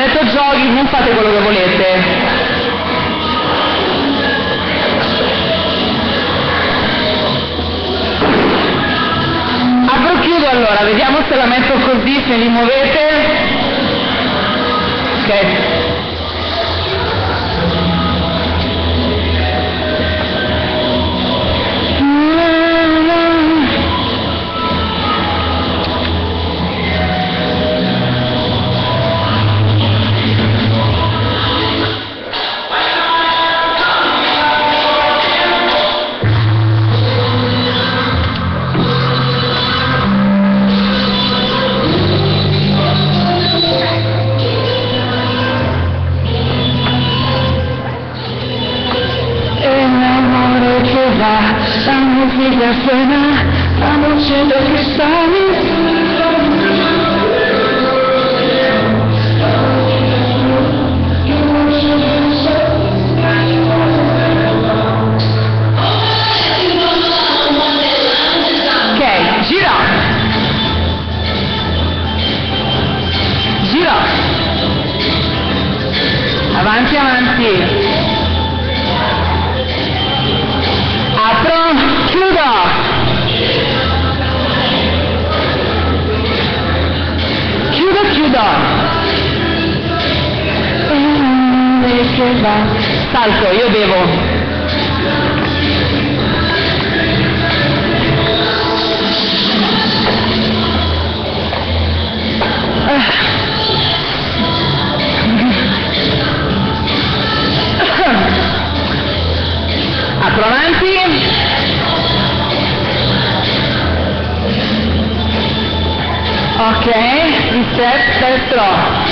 detto giochi, non fate quello che volete. Apro chiudo allora, vediamo se la metto così, se li muovete. Ok. Famiglia suena la noche de cristales. Ok, gira. Gira. Avanti, avanti. Salto, io bevo. Apro avanti. Ok, reset, destro.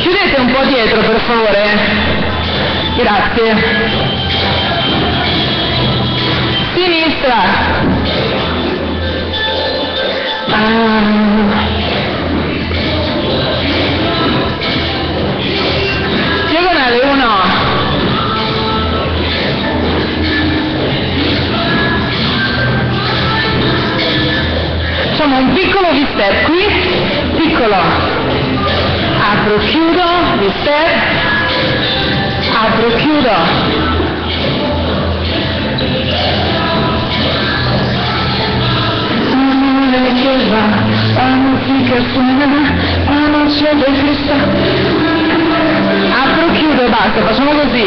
Chiudete un po' dietro, per favore. Grazie. Sinistra. Diagonale 1. Facciamo un piccolo V-step qui. Piccolo. Apro, chiudo, reset, apro, chiudo. Amore che va, la musica suona, la noce del cristallo. Apro, chiudo e basta, facciamo così.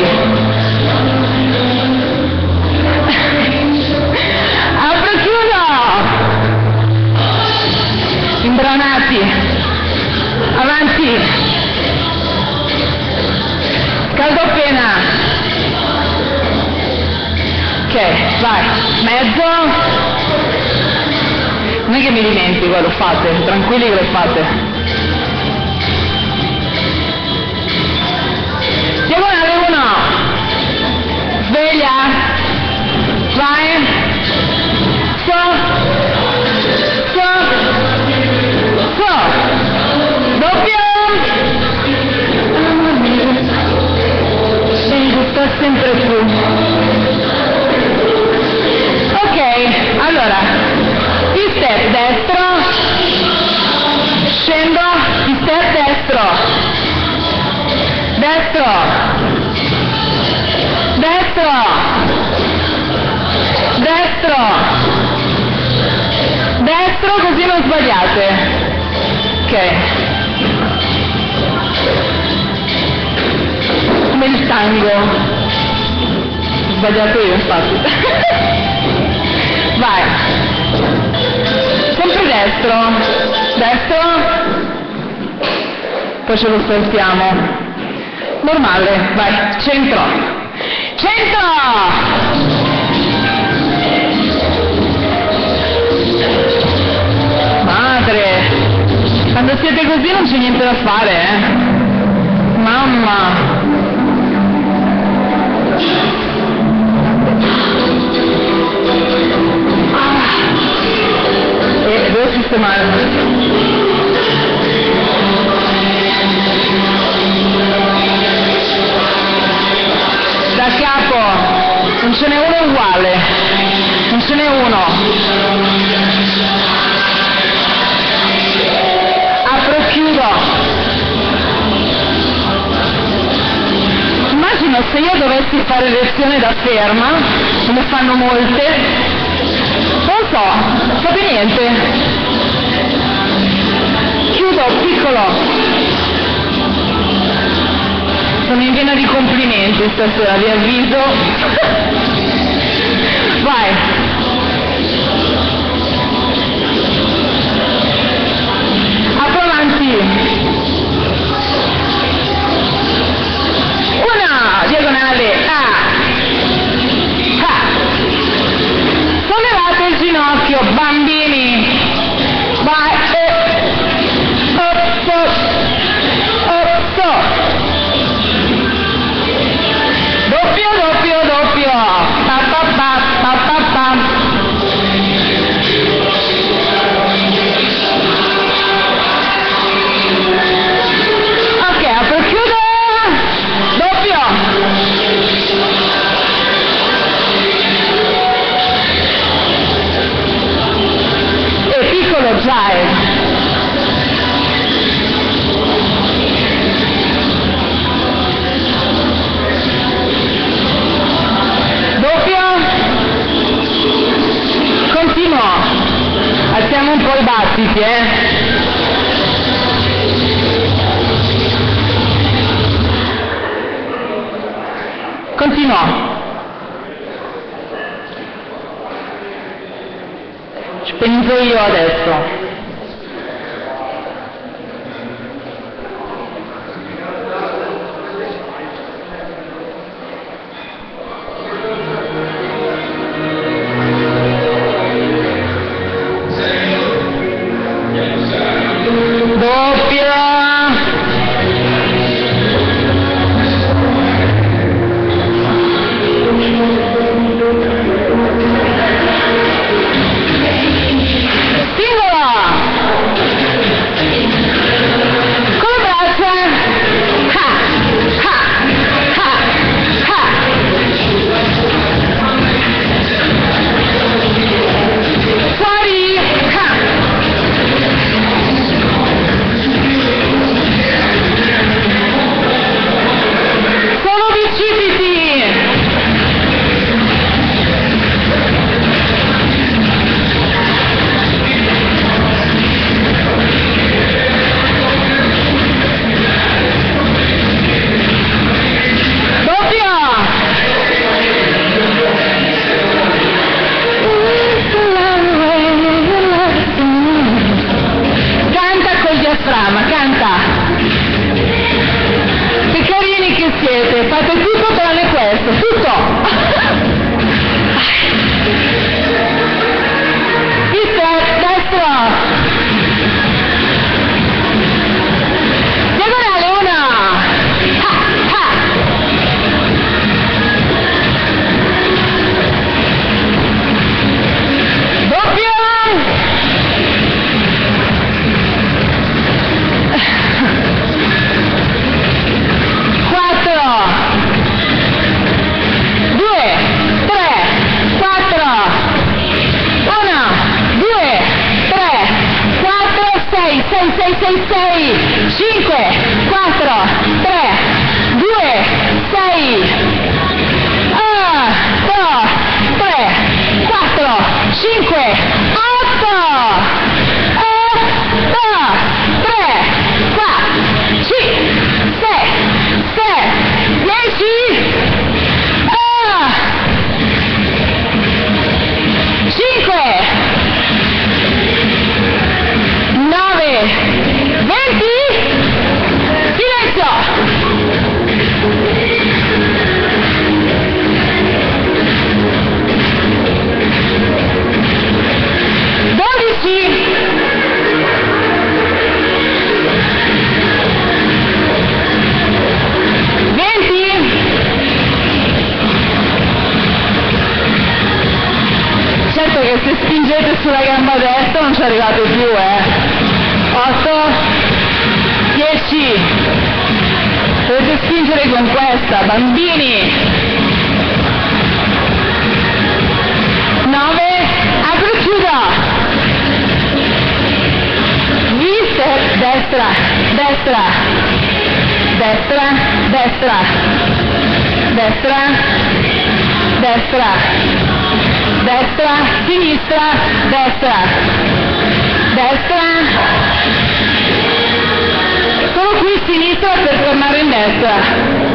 Apro, chiudo. Imbranati. Avanti, caldo appena. Ok, vai, mezzo. Non è che mi dimentico, lo fate, tranquilli che lo fate. Diagonale 1. Sveglia. Vai. So. Sta sempre più. Ok, allora V-step destro, scendo, V-step destro, destro, destro, destro, destro, così non sbagliate. Ok, il tango, sbagliato io infatti. Vai, sempre destro, destro, poi ce lo saltiamo, normale, vai, centro, centro. Madre, quando siete così non c'è niente da fare, mamma. Devo sistemare. Da capo, non ce n'è uno uguale, non ce n'è uno. Apro, chiudo. immagino se io dovessi fare lezione da ferma, come fanno molte, non so, proprio niente, chiudo piccolo, sono in vena di complimenti stasera, vi avviso. Vai! Una diagonale A, A. Sollevate il ginocchio, bambini. Vai, up, up, up. Doppio, doppio, doppio. Pa, pa, pa, pa, pa, pa. Alziamo un po' i battiti, Continua. Ci penso io adesso. Destra, destra, destra, destra. destra, destra, destra, sinistra, destra, destra, solo qui sinistra per tornare in destra.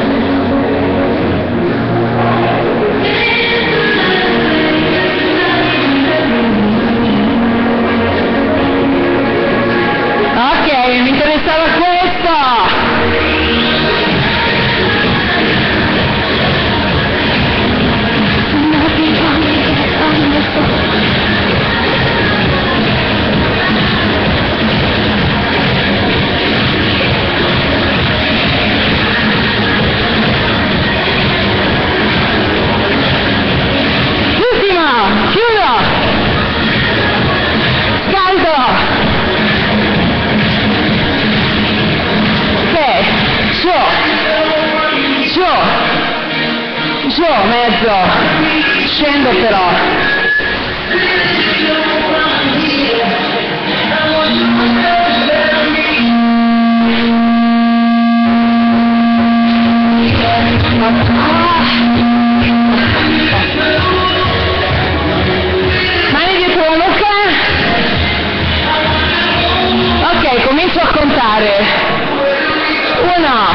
Giù, mezzo, scendo però. Mani dietro la nuca. Ok, comincio a contare. 1,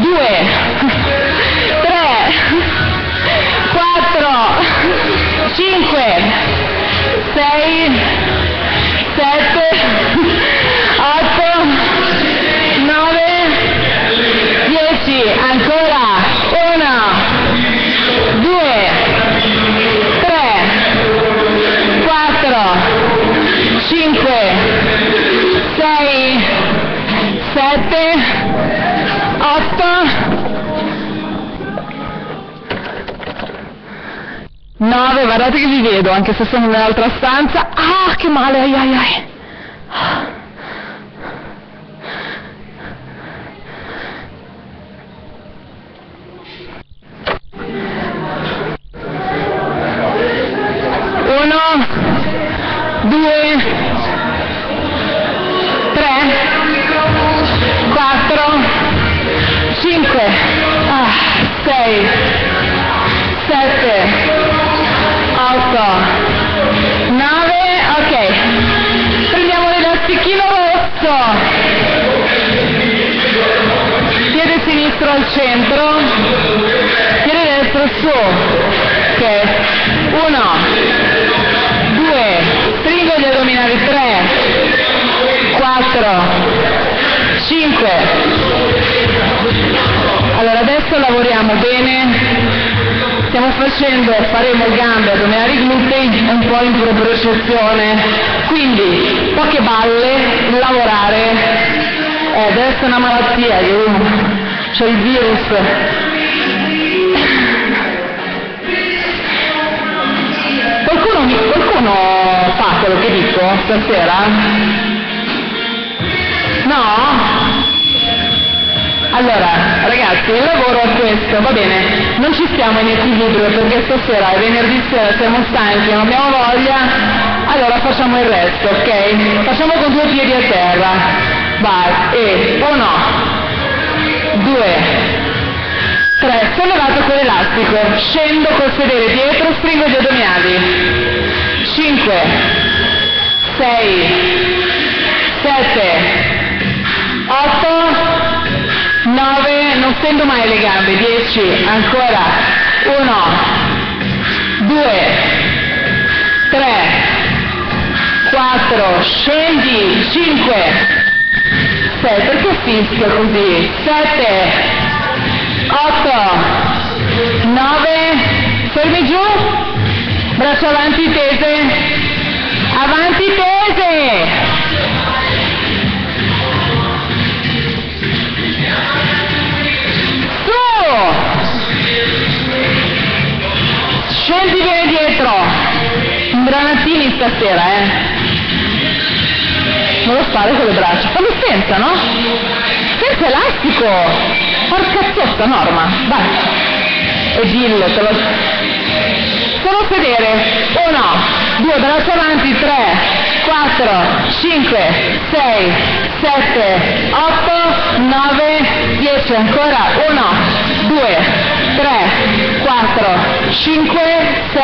2, 3, 4, 5, 6, 7, 8, 9, 10, ancora, 1, 2, 3, 4, 5, 6, 7, 8, 9, guardate che vi vedo, anche se sono nell'altra stanza. Ah, che male, ai ai ai. Piede sinistro al centro, piede destro su, ok, 1, 2, stringo gli addominali, 3, 4, 5. Allora adesso lavoriamo bene, stiamo facendo, faremo gambe, addominali, glutei, un po' in propriocezione, quindi poche balle, lavorare. Adesso è una malattia, io c'ho il virus. Qualcuno fa quello che dico stasera? No? Allora, ragazzi, il lavoro è questo, va bene, non ci stiamo in equilibrio perché stasera è venerdì sera, siamo stanchi, non abbiamo voglia, allora facciamo il resto, ok? Facciamo con 2 piedi a terra. Vai, e 1, 2, 3, sollevato con l'elastico, scendo col sedere dietro, stringo gli addominali, 5, 6, 7, 8, 9, non stendo mai le gambe, 10, ancora, 1, 2, 3, 4, scendi, 5, 6, perché fischio così? 7, 8, 9, fermi giù, braccia avanti tese, avanti tese, su, scendi bene dietro, imbranattini stasera, non lo fare con le braccia, fallo senza, no? Senza elastico! Porca cazzotta, Norma! Vai! E dillo, te lo... Solo sedere! 1, 2, braccia avanti, 3, 4, 5, 6, 7, 8, 9, 10, ancora, 1, 2, 5, 6,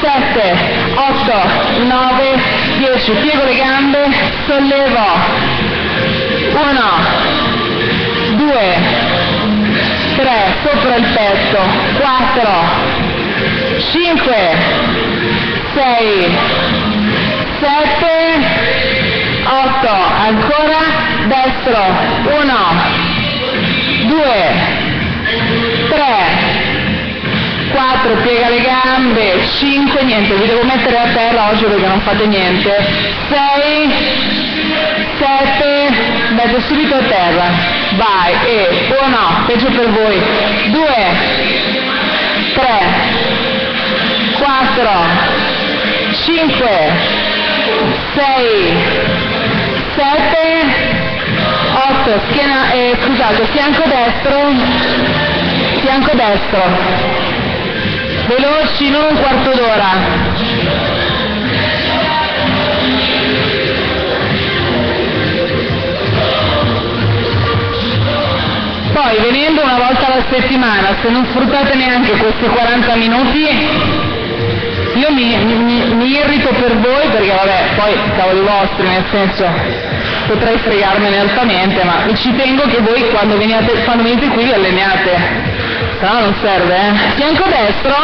7, 8, 9, 10, piego le gambe, sollevo, 1, 2, 3, sopra il petto, 4, 5, 6, 7, 8, ancora, destro, 1, 2, 3, 4, piega le gambe, 5, niente, vi devo mettere a terra oggi perché non fate niente, 6, 7, metto subito a terra, vai, e 1, peggio per voi, 2, 3, 4, 5, 6, 7, 8, schiena, scusate, fianco destro, veloci, non un quarto d'ora. Poi venendo una volta alla settimana, se non sfruttate neanche questi 40 minuti, io mi irrito per voi perché vabbè, poi cavoli vostri, nel senso potrei fregarmene altamente, ma ci tengo che voi quando venite qui vi alleniate. No, non serve, eh? Fianco destro.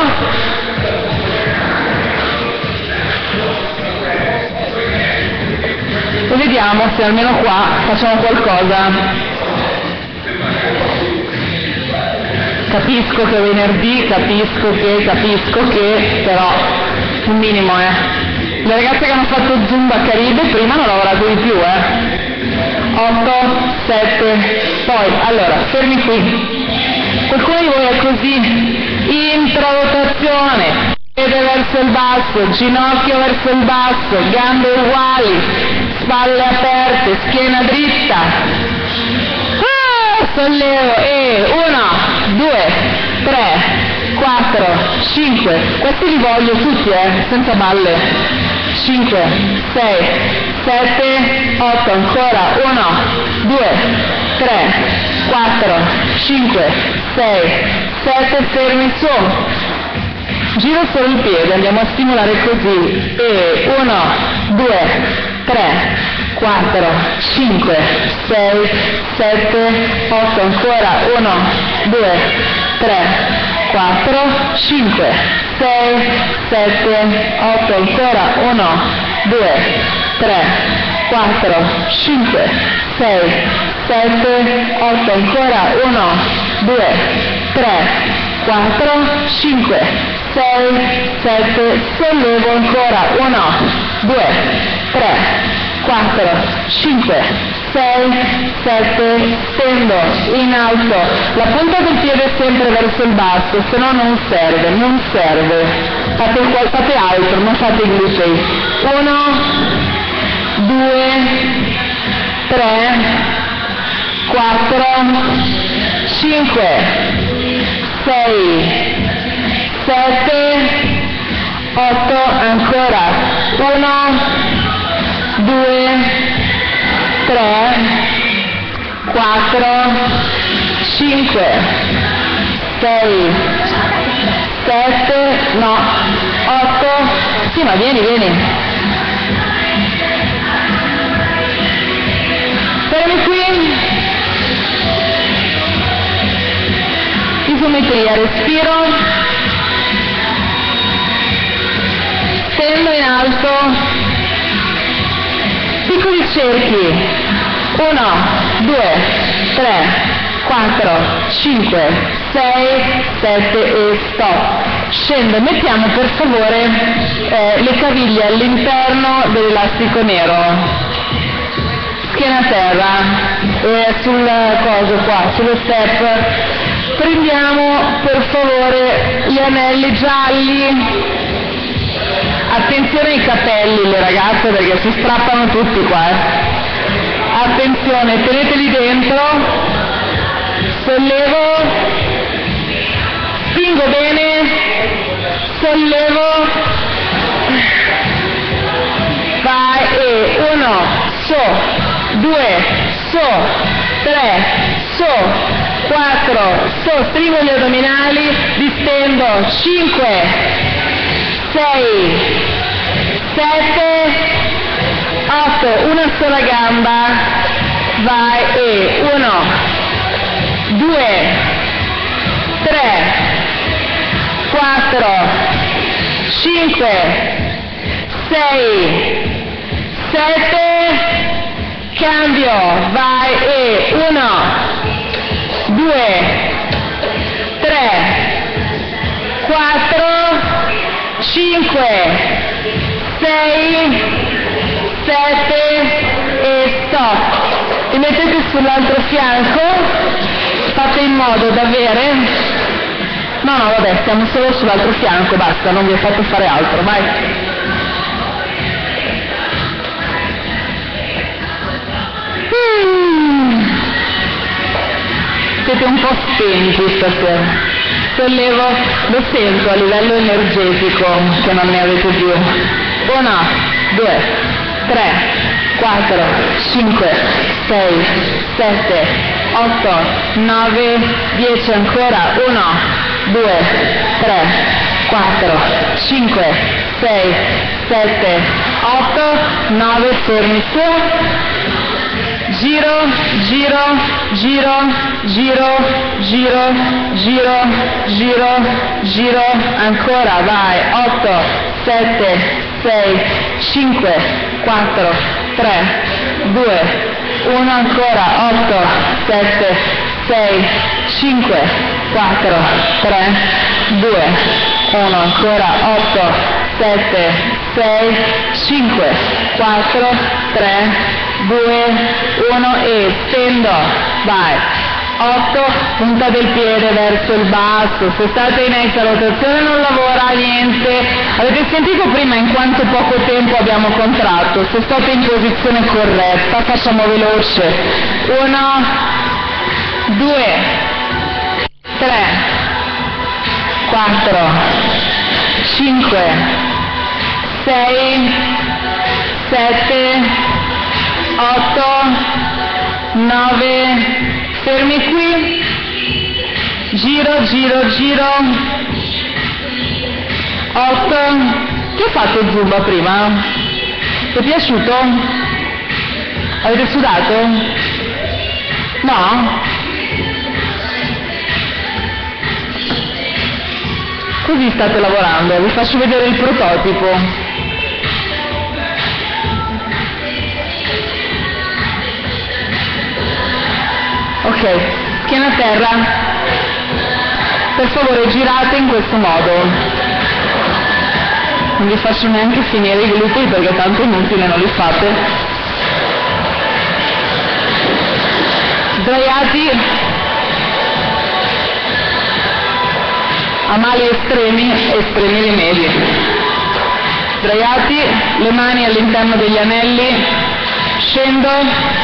E vediamo se almeno qua facciamo qualcosa. Capisco che è venerdì, capisco che, però un minimo, eh. Le ragazze che hanno fatto Zumba Caribe prima hanno lavorato di più, eh. 8, 7, poi, allora, fermi qui. Qualcuno di voi è così, introdottazione, piede verso il basso, ginocchio verso il basso, gambe uguali, spalle aperte, schiena dritta, sollevo, e 1, 2, 3, 4, 5, questi li voglio tutti, senza balle, 5, 6, 7, 8, ancora, 1, 2, 3, 4, 5, 6, 7, fermi su, giro solo il piede, andiamo a stimolare così, e 1, 2, 3, 4, 5, 6, 7, 8, ancora, 1, 2, 3, 4, 5, 6, 7, 8, ancora, 1, 2, 3, 4, 5, 6, 7, 8, ancora, 1, 2, 3, 4, 5, 6, 7, sollevo ancora, 1, 2, 3, 4, 5, 6, 7, stendo in alto, la punta del piede sempre verso il basso, se no non serve, fate altro, non fate i glutei, 1, 2, 3, 4, 5, 6, 7, 8, ancora, 1, 2, 3, 4, 5, 6, 7, no, 8, sì ma vieni. Fermi qui. Isometria, respiro, stendo in alto, piccoli cerchi, 1, 2, 3, 4, 5, 6, 7 e stop. Scendo, mettiamo per favore le caviglie all'interno dell'elastico nero. Schiena a terra, sul coso qua, sullo step. Prendiamo per favore gli anelli gialli, attenzione ai capelli le ragazze perché si strappano tutti qua, attenzione, teneteli dentro, sollevo, spingo bene, sollevo, vai, e 1, so, 2, so, 3, so, 4, sostengo gli addominali, distendo, 5, 6, 7, 8, una sola gamba, vai e 1, 2, 3, 4, 5, 6, 7, cambio, vai e 1, 2, 3, 4, 5, 6, 7 e stop. E mettete sull'altro fianco, fate in modo da avere... No, vabbè, stiamo solo sull'altro fianco, basta, non vi ho fatto fare altro, vai. Siete un po' spenti stasera, sollevo, lo sento a livello energetico che non ne avete più. 1, 2, 3, 4, 5, 6, 7, 8, 9, 10 ancora. 1, 2, 3, 4, 5, 6, 7, 8, 9, fermi su. Giro, giro, giro, giro, giro, giro, giro, giro, ancora, vai, 8, 7, 6, 5, 4, 3, 2, 1, ancora, 8, 7, 6, 5, 4, 3, 2, 1, ancora, 8, 7, 6, 5, 4, 3, 2, 1 e stendo, vai, 8, punta del piede verso il basso, se state in extra rotazione non lavora niente, avete sentito prima in quanto poco tempo abbiamo contratto, se state in posizione corretta, facciamo veloce, 1, 2, 3, 4, 5, 6, 7, 8, 9, fermi qui, giro, giro, giro, 8, chi ha fatto il zumba prima? Ti è piaciuto? Avete sudato? No? Così state lavorando, vi faccio vedere il prototipo. Ok, schiena a terra, per favore girate in questo modo, non vi faccio neanche finire i glutei perché tanto inutile, non li fate, sdraiati a mali estremi e estremi rimedi, sdraiati, le mani all'interno degli anelli, scendo,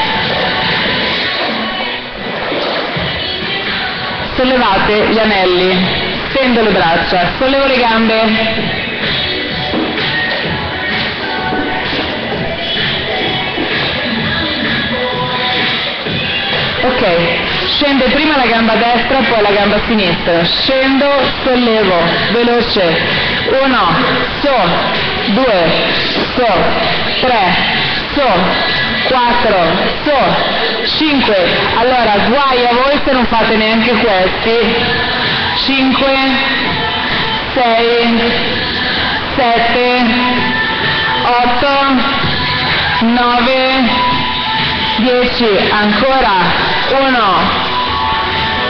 sollevate gli anelli, stendo le braccia, sollevo le gambe, ok, scende prima la gamba destra, poi la gamba sinistra, scendo, sollevo, veloce, 1, su, 2, su, 3, su, 4, so, 5, allora guai a voi se non fate neanche questi, 5, 6, 7, 8, 9, 10, ancora, 1,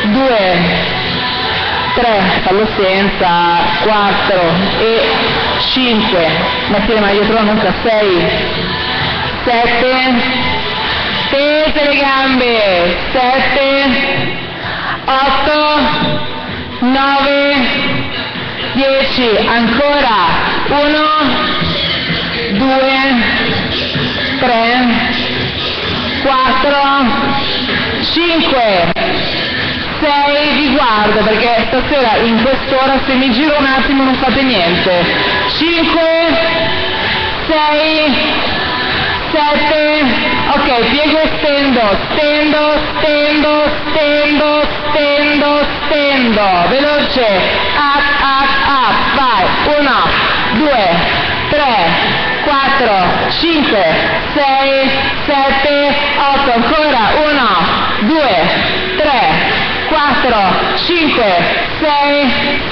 2, 3, fallo senza, 4 e 5, metti le mani dietro la nuca, 6, 7, tese le gambe, 7, 8, 9, 10, ancora, 1, 2, 3, 4, 5, 6, vi guardo perché stasera in quest'ora se mi giro un attimo non fate niente, 5, 6, 7, Ok, piego e stendo, veloce, up, vai, 1, 2, 3, 4, 5, 6, 7, 8, ancora, 1, 2, 3, 4, 5, 6,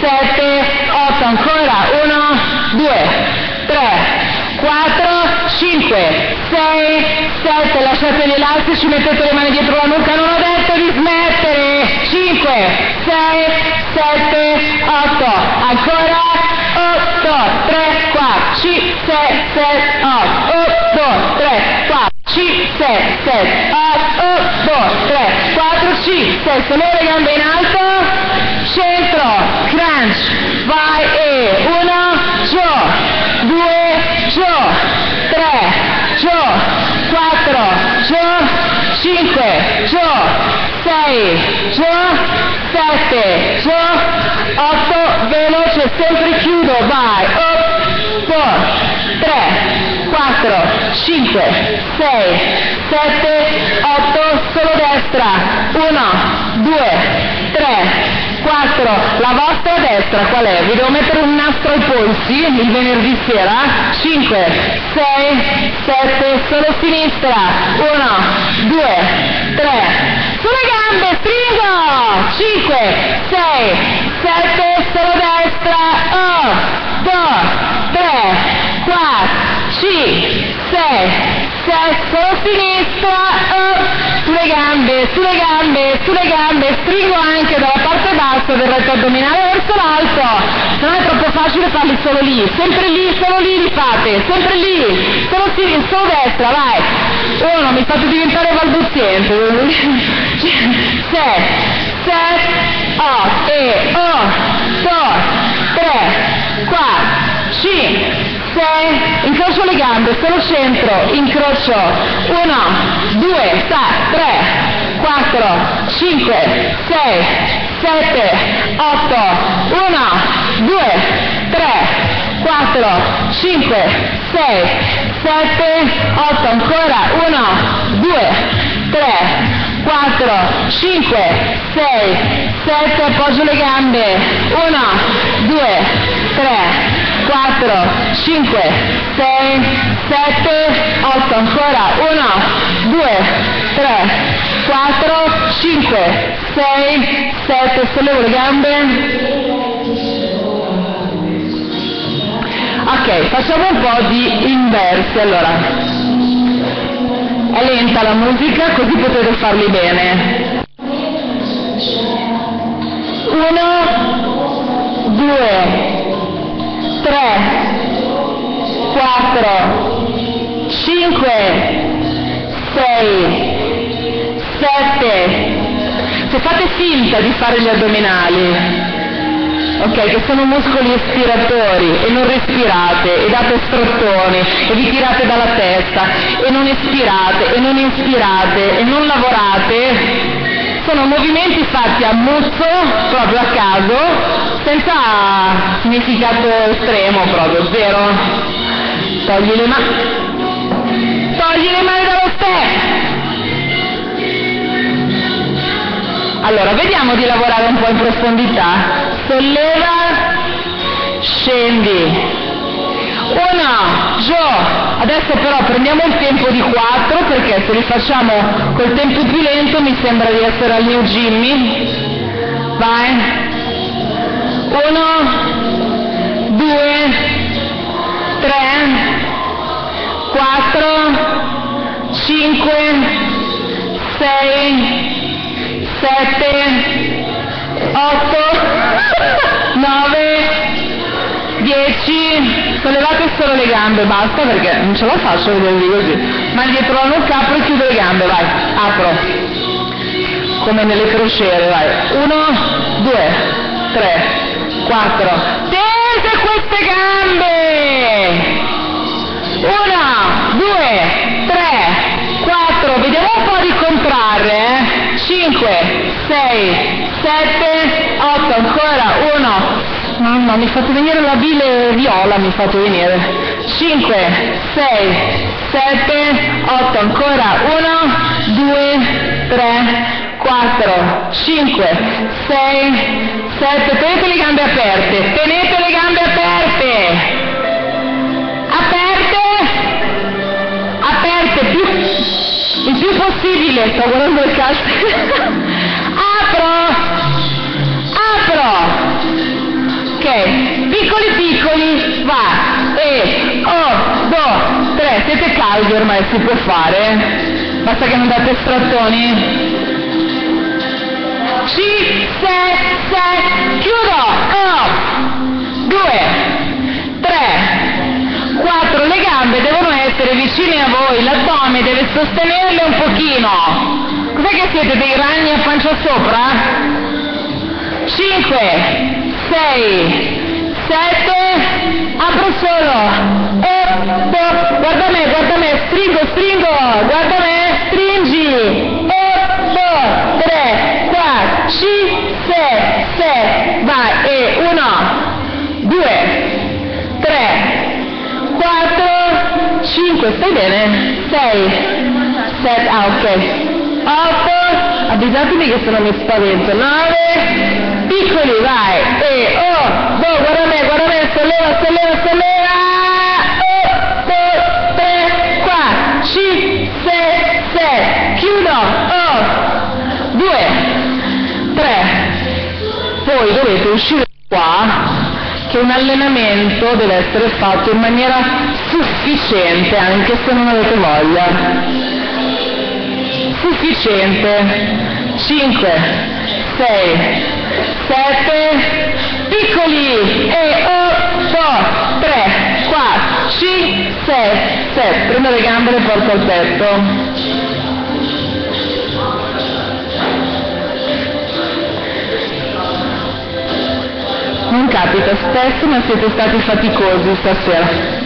7, 8, ancora, 1, 2, 3, 4, 5, 6, 7, lasciate gli elastici, mettete le mani dietro la nuca, non ho detto di smettere, 5, 6, 7, 8, ancora, 8, 3, 4, 5, 6, 7, 8, 8, 3, 4, 5, 6, se muove le gambe in alto, centro, crunch, vai e 1, 2, 3, 4, 5, 6, 7, 8, veloce, sempre chiudo, vai, 8, 3, 4, 5, 6, 7, 8, solo destra, 1, 2, 3, 4, la vostra destra qual è? Vi devo mettere un nastro ai polsi il venerdì sera, 5, 6, 7, solo sinistra, 1, 2, 3, sulle gambe, stringo, 5, 6, 7, solo destra, 1, 2, 3, 4, 5, 6, 7, sinistra, sulle gambe, stringo anche dalla parte bassa del retto addominale verso l'alto, non è troppo facile farli solo lì, solo lì li fate, solo destra, vai, 1, mi fate diventare balbuziente, 6, 7, 8, 3, 4, 5, 6, incrocio le gambe, solo centro, incrocio, 1, 2, 3, 4, 5, 6, 7, 8, 1, 2, 3, 4, 5, 6, 7, 8, ancora, 1, 2, 3, 4, 5, 6, 7, appoggio le gambe, 1, 2, 3, 4, 5, 6, 7, 8, ancora, 1, 2, 3, 4, 5, 6, 7, sollevo le gambe. Ok, facciamo un po' di inversi, allora, è lenta la musica così potete farli bene, 1, 2, 3, 4, 5, 6, 7, se fate finta di fare gli addominali, ok, che sono muscoli espiratori e non respirate e date strottoni e vi tirate dalla testa e non espirate e non inspirate e non lavorate, sono movimenti fatti a muzzo, proprio a caso, senza significato estremo, proprio, zero. Togli le mani dallo step. Allora, vediamo di lavorare un po' in profondità. Solleva, scendi. 1, giù. Adesso però prendiamo il tempo di 4, perché se li facciamo col tempo più lento mi sembra di essere al New Jimmy. Vai. 1, 2, 3, 4, 5, 6, 7, 8, 9, 10, sollevate solo le gambe, basta perché non ce la faccio vedervi così, ma dietro la nuca apro e chiudo le gambe, vai, apro, come nelle crociere, vai, 1, 2, 3, 4, tese queste gambe, 1, 2, 3, 4, vediamo un po' di contrarre, 5, 6, 7, 8, ancora, 1, mamma, mi fate venire la bile viola, 5, 6, 7, 8, ancora 1, 2, 3, 4, 5, 6, 7, tenete le gambe aperte, tenete le gambe aperte il più possibile, sto guardando il calcio, apro, ok, piccoli, va, e, oh, do, siete caldi ormai, si può fare, basta che non date strattoni. 5, 6, chiudo, 1, 2, 3, 4, le gambe devono essere vicine a voi, l'addome deve sostenerle un pochino. Cos'è che siete, dei ragni a pancia sopra? 5, 6, 7, apro solo, guarda me, stringo, guarda me, stringi, 8, 3, 4, 5, 6, vai, e 1, 2, 3, 4, 5, stai bene, 6, 7, ah ok, 8, avvisatemi che se non mi spavento, 9, piccoli, vai, e guarda me, solleva, 5, 6, chiudo, 1, 2, 3, poi dovete uscire qua, che un allenamento deve essere fatto in maniera sufficiente, anche se non avete voglia, sufficiente. 5, 6, 7, piccoli, e 8, 3, 4, 5, 6, 7, prendo le gambe e le porto al petto, non capita spesso, ma siete stati faticosi stasera.